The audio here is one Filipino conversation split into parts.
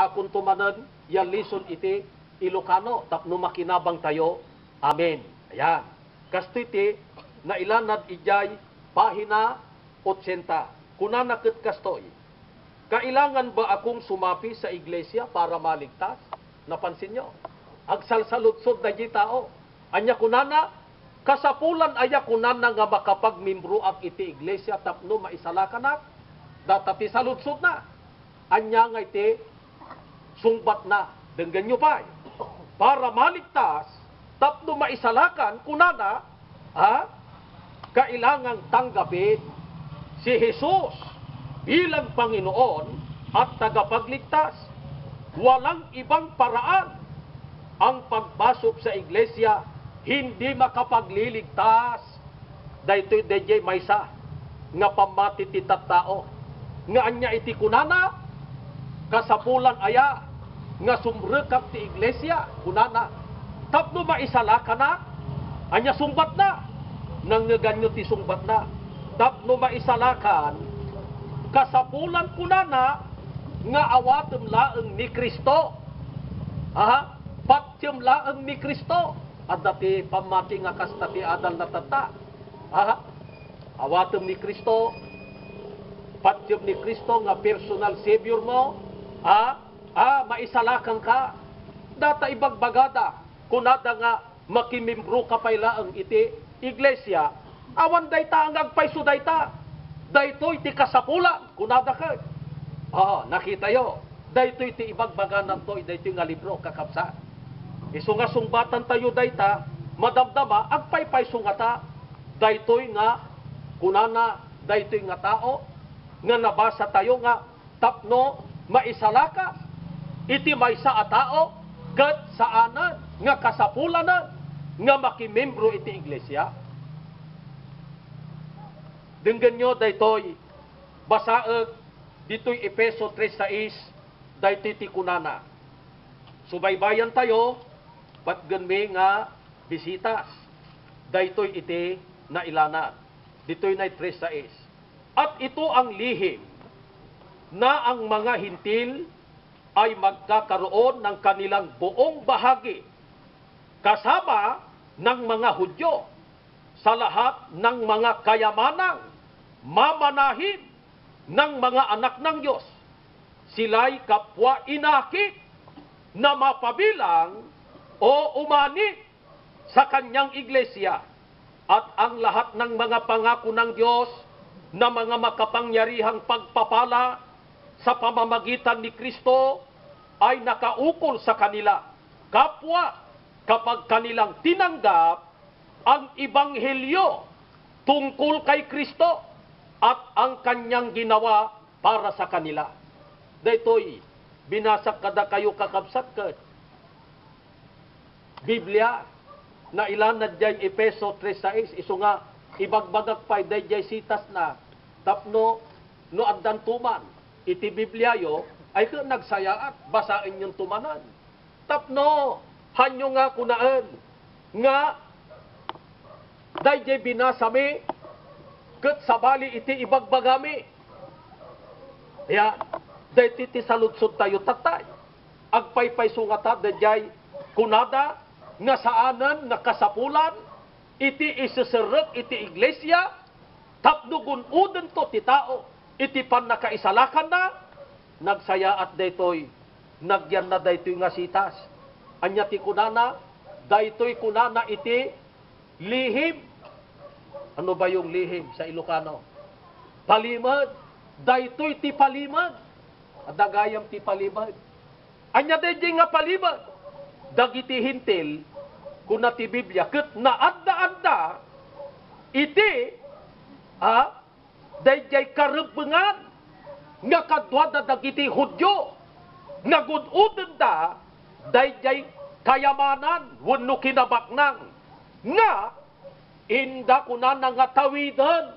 hakun tumanan, yan lison iti, Ilokano, tapno makinabang tayo. Amen. Ayan. Kastiti, na ilanad ijay, pahina, 80. Kunanakit kastoy. Kailangan ba akong sumapi sa iglesia para maligtas? Napansin nyo? Agsalsalutsod na di tao. Anya kunana, kasapulan aya kunana nga makapagmimbro at iti iglesia tapno maisalakanak, datati salutsod na. Anya nga iti, sungbat na. Denggan nyo pa. Para maligtas, tapno maisalakan, kunana, kailangang tanggapin si Jesus bilang Panginoon at tagapagligtas. Walang ibang paraan. Ang pagpasok sa iglesia, hindi makapagliligtas. Dahito'y DJ Maysa, nga pamatititat tao. Nga anya iti kunana, kasapulan aya, nga sumrekap ti iglesia, kunana, tapno maisalaka na, anya sumbat na, nang naganyo ti sumbat na, tapno maisalakan, kasapulan kunana, nga awatem laeng ni Cristo, patyem laeng ni Cristo, adati pamati nga kasta ti adal na tata, awatem ni Cristo, patyem ni Cristo, nga personal savior mo, maisalakang ka. Data ibagbagada. Kunada nga makimimbro ka pailaang iti iglesia. Awan dayta ang agpaiso dayta. Dayto iti kasapulan. Kunada ka. Nakita yo. Dayto iti ibagbaganan to. Dayto nga libro kakapsa. Iso nga sumbatan tayo dayta. Madamdama agpaypaiso nga ta. Dayto nga kunana. Dayto nga tao. Nga nabasa tayo nga tapno maisalaka, iti may sa atao, kat saanan, nga kasapulanan, nga makimembro iti iglesia. Denggan nyo, daytoy, basaag, ditoy Efeso 3:6, daytoy ti kunana. Subaybayan tayo, patganmi nga bisitas, daytoy iti nailanan. Ditoy na 3:6. At ito ang lihim, na ang mga hintil ay magkakaroon ng kanilang buong bahagi kasama ng mga Hudyo sa lahat ng mga kayamanang mamanahin ng mga anak ng Diyos. Sila'y kapwa inakit na mapabilang o umani sa kanyang iglesia at ang lahat ng mga pangako ng Diyos na mga makapangyarihang pagpapala sa pamamagitan ni Kristo ay nakaukol sa kanila kapwa kapag kanilang tinanggap ang ebanghelyo tungkol kay Kristo at ang kanyang ginawa para sa kanila. Daytoy, binasak kada kayo kakabsat ka. Biblia na ilan na dyan Efeso 3:6, iso nga ibagbagak pa'y dayjay sitas na tapno no addan tuman. Iti Bibliayo ay nagsayaat, basain yung tumanan. Tapno, hanyo nga kunaan, nga, dayjay binasami, kat sabali iti ibagbagami. Ayan, dayjay ti saludsod tayo tatay. Agpaypay sungata, dayjay kunada, nga saanan, nga kasapulan, iti isiserek, iti iglesia, tapno gunudan to ti tao. Iti pan nakaisalakan na, nagsayaat daytoy, nagyan na daytoy nga sitas. Anya ti kunana, daytoy kunana iti lihim. Ano ba yung lihim sa Ilokano? Palimad, daytoy ti palimad. Adagayam ti palimad. Anya daytoy nga palimad. Dagiti hintil, kuna ti Biblia, ket na adda-adda, iti, dayjay karebengan nga kadwada dagiti Hudyo nga gududen da dayjay kayamanan wenno kinabaknang nga inda kunana nga tawidan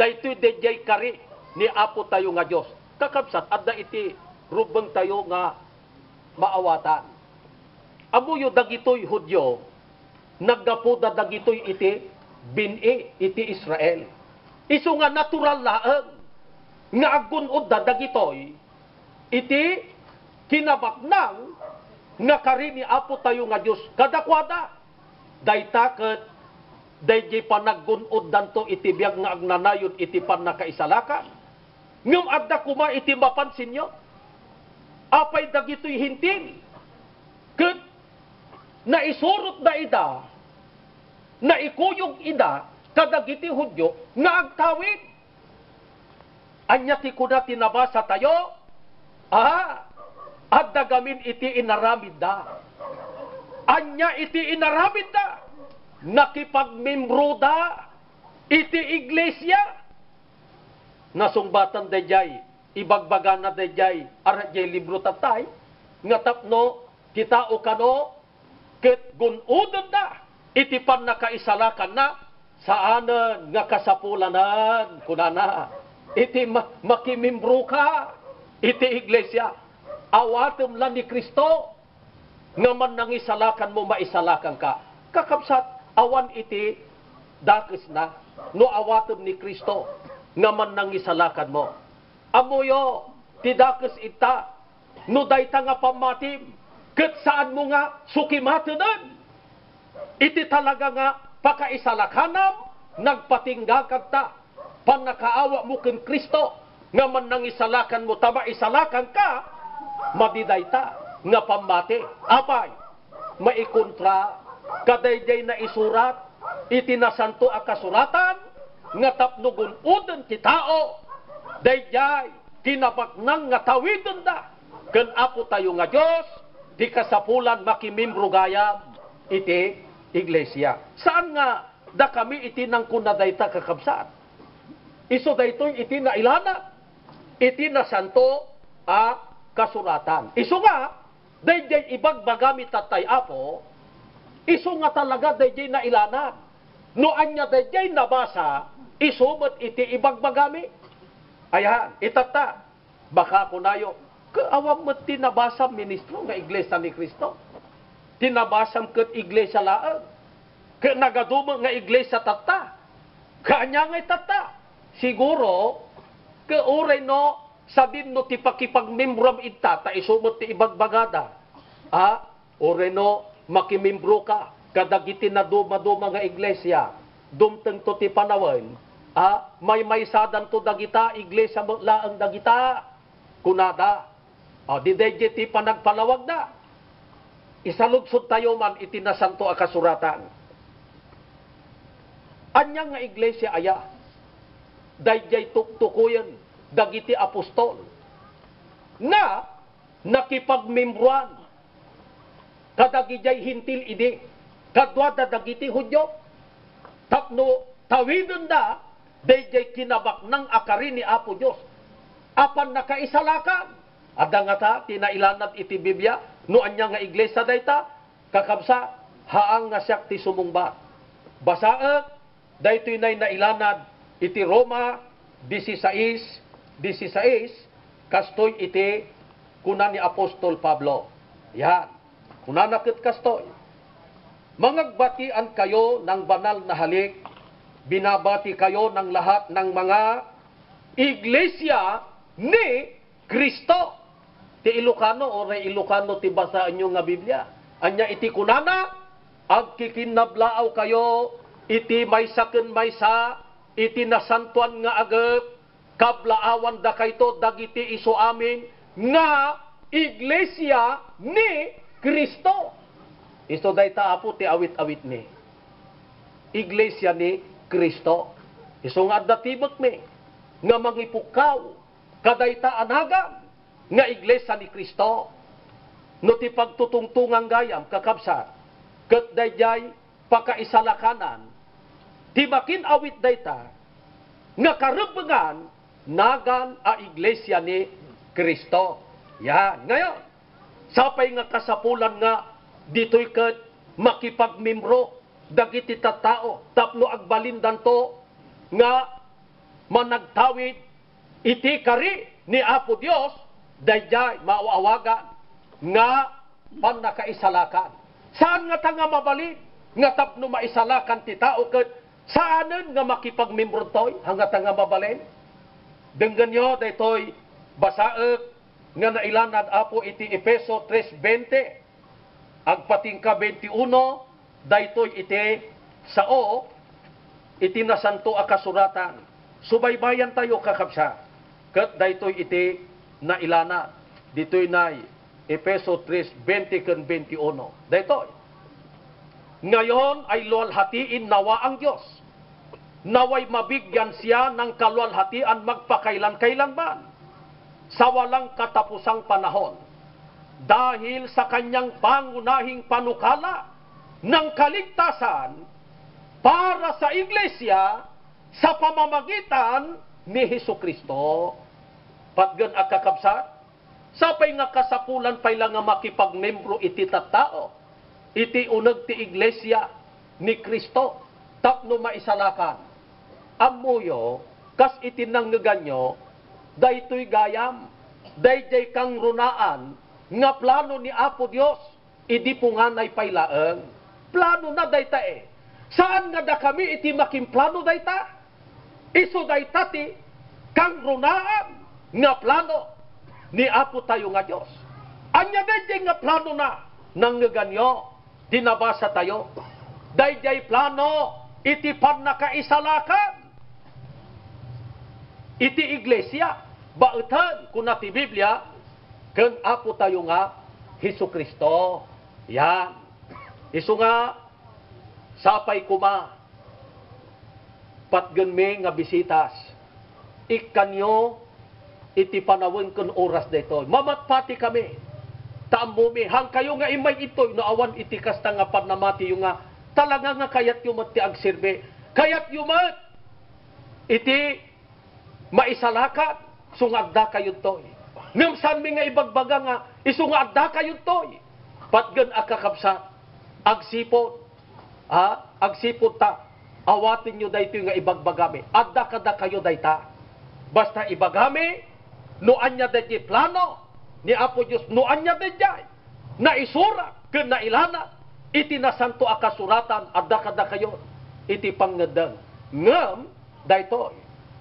daytoy dayjay kari ni Apo tayo nga Dios kakabsat adda iti rubeng tayo nga maawatan amuyo dagitoy Hudyo naggapoda dagitoy iti bini iti Israel. Iso nga natural laeng nga agunod da dagitoy iti kinabaknang nga karini apo tayo nga Dios kadakwada daytaket dayjay panaggunod danto iti biag nga agnanayon iti pannakaisalaka ngem adda kuma iti mapansin nyo apay dagitoy hinting ket naisurot da ida naikuyog ida kadagiti Hudyo nga agtawid anya ti kuda tinabasa tayo at dagamin iti inaramid da. Anya iti inaramid da. Nakipagmembro da. Iti iglesia. Nasumbatan da jay. Ibagbagan na da jay. Arat jay libro tatay. Nga tapno. Kita o kano. Ket gunudan da. Iti pan nakaisalakan na. Saanan nga kasapulanan. Kunana. Iti makimembro ka. Iti iglesia. Awatem lang ni Kristo naman nangisalakan mo maisalakan ka. Kakabsat awan iti dakis na no awatem ni Kristo naman nangisalakan mo. Amoyo ti dakis ita no dayta nga pamatim ket saan mo nga sukimatenan. Iti talaga nga pakaisalakanan nagpatinggakag ta panakaawa mo ken Kristo naman nangisalakan mo tama isalakan ka. Madidayta nga pamate apay maikontra kadayday na isurat itinasanto a kasuratan nga tapno gunuden ti tao dayday kinabaknang nga tawiden da ken apo tayo nga Dios di kasapulan makimembro gayam iti iglesia. Saan nga da kami iti nangkuna dayta kakabsat iso daytoy iti na ilana iti nasanto a kasuratan. Iso nga, dayjay ibagbagamit tatay apo, iso nga talaga dayjay na ilanan. Noan niya dayjay nabasa, isumat iti ibagbagamit. Ayahan, itata, baka kunayo, kaawang mo't tinabasam ministro nga Iglesia ni Cristo. Tinabasam kat Iglesia laag. Ka nagaduma nga Iglesia tata. Kaanya nga itata. Siguro, kauray no, sabin no ti pakipagmembram itta ta isumot ti ibagbagada. Oreno makimembro ka kadagiti na duma-duma nga iglesia. Dumteng to ti panawen. May maisadan to dagita iglesia laeng dagita. Kunada. Di dayjay ti panagpalawag da. Isalugsod tayo man iti nasanto a kasuratan. Anya nga iglesia aya. Dayjay tuktukuyen dagiti apostol na nakipagmembruan kadagijay hintil idi kadwada dagiti Hudyo tapno tawidon da dayjay kinabaknang akari ni Apo Dios apan nakaisalakan adangata tinailanat iti Biblia no anya nga iglesia dayta kakabsa haang nga siak ti sumungbat basaeg daytoy nay nailanad iti Roma 16 kastoy iti kuna ni Apostol Pablo. Yan. Kuna nakit kastoy. Mangagbatian kayo ng banal na halik. Binabati kayo ng lahat ng mga iglesia ni Cristo. Ti Ilokano o re Ilokano ti basaan nyo nga Biblia. Anya iti kuna na agkikinablaaw kayo iti maysa ken maysa iti nasantuan nga agep kablaawan da kayto dagiti iso amin nga iglesia ni Kristo. Isto dayta apo ti awit-awit ni. Iglesia ni Kristo. Iso nga adda tibek mi nga mangipukaw kadayta anagan nga iglesia ni Kristo. No ti pagtutungtungang gayam kakabsat ket dayjay pakaisalakanan ti makin awit dayta nga karebengan nagan a iglesia ni Kristo. Yan. Ngayon, sapay nga kasapulan nga dito'y ket makipagmembro dagiti tattao tapno agbalindan to nga managtawid iti kari ni Apo Dios dayjay mauawagan nga pannakaisalakan. Saan nga ta nga mabalin nga tapno maisalakan ti tao ket saanen nga makipagmembro toy hangga't nga mabalen? Denggan nyo, daytoy, basaeg, nga nailanad apo iti Efeso 3:20 agpatingka 21 daytoy iti sao iti nasanto a kasuratan subaybayan tayo kakabsa ket daytoy iti nailanad ditoy nay Efeso 3:20 ken 21 daytoy ngayon ay luwalhatiin nawa ang Dios naway mabigyan siya ng kaluwalhatian magpakailan-kailanman sa walang katapusang panahon dahil sa kanyang pangunahing panukala ng kaligtasan para sa iglesia sa pamamagitan ni Hesukristo. Patgan at kakabsat, sapay nga kasapulan pay lang nga makipagmembro iti tattao, iti uneg ti iglesia ni Cristo, tapno maisalakan. Ammuyo, kas itinang ganyo, daytoy gayam, dayjay kang runaan, nga plano ni Apo Dios, idi punganay paylaeng. Plano na dayta eh. Saan nga da kami iti makimplano dayta? Iso dayta ti kang runaan, nga plano ni Apo tayo nga Dios. Anya dayjay nga plano na, nang ganyo, dinabasa tayo. Dayjay plano, iti pannakaisalakan iti iglesia baetan kuna ti Biblia ken apo tayo nga Hesukristo. Yan isu nga sapay kuma patgen me nga bisitas ikkanyo iti panawen ken oras daytoy mamatpati kami taamumi hang kayo nga imay itoy no awan iti kasta nga pannamati yo nga talaga nga kayat yumat ti agserbe, kayat yumat iti maisalakat, sungadda kayo toy. Ngam mi nga ibagbaga nga, isungadda kayo toy. Patgan akakabsat, agsipot, agsipot ta, awatin nyo dayto nga ibagbagami, adda kada kayo dayta. Basta ibagami, noan nya dayjay plano, ni Apo Dios noan nya dayjay, na isura, ken nailana, iti nasanto a kasuratan adda kada kayo iti pangnedeng ngem daytoy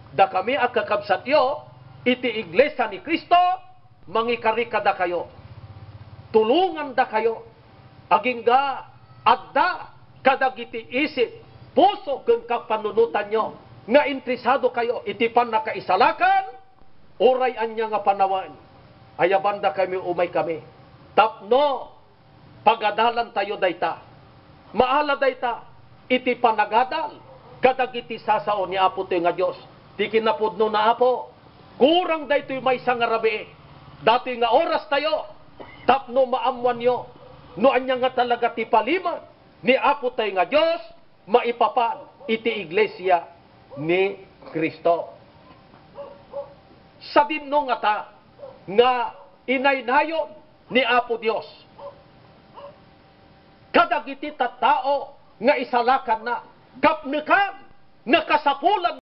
da kami akakabsatyo iti iglesia ni Cristo mangikarika da kayo tulungan da kayo agingga adda kada giti isip puso ken kapanunutan nyo nga interesado kayo iti pannakaisalakan oray anya nga panawan ayaban da kami umay kami tapno pagadalan tayo dayta. Maala dayta, iti panagadal, kadag iti sasao ni Apo tayo nga Diyos. Di kinapudno na Apo, kurang dayto yung may sangarabi. Dati nga oras tayo, tapno maamuan nyo, noan niya nga talaga ti paliman, ni Apo tayo nga Diyos, maipapan, iti iglesia ni Cristo. Sa dinno nga ta, nga inaynayon ni Apo Diyos, kadagiti tattao nga isalakan na kapnekan nga kasapulan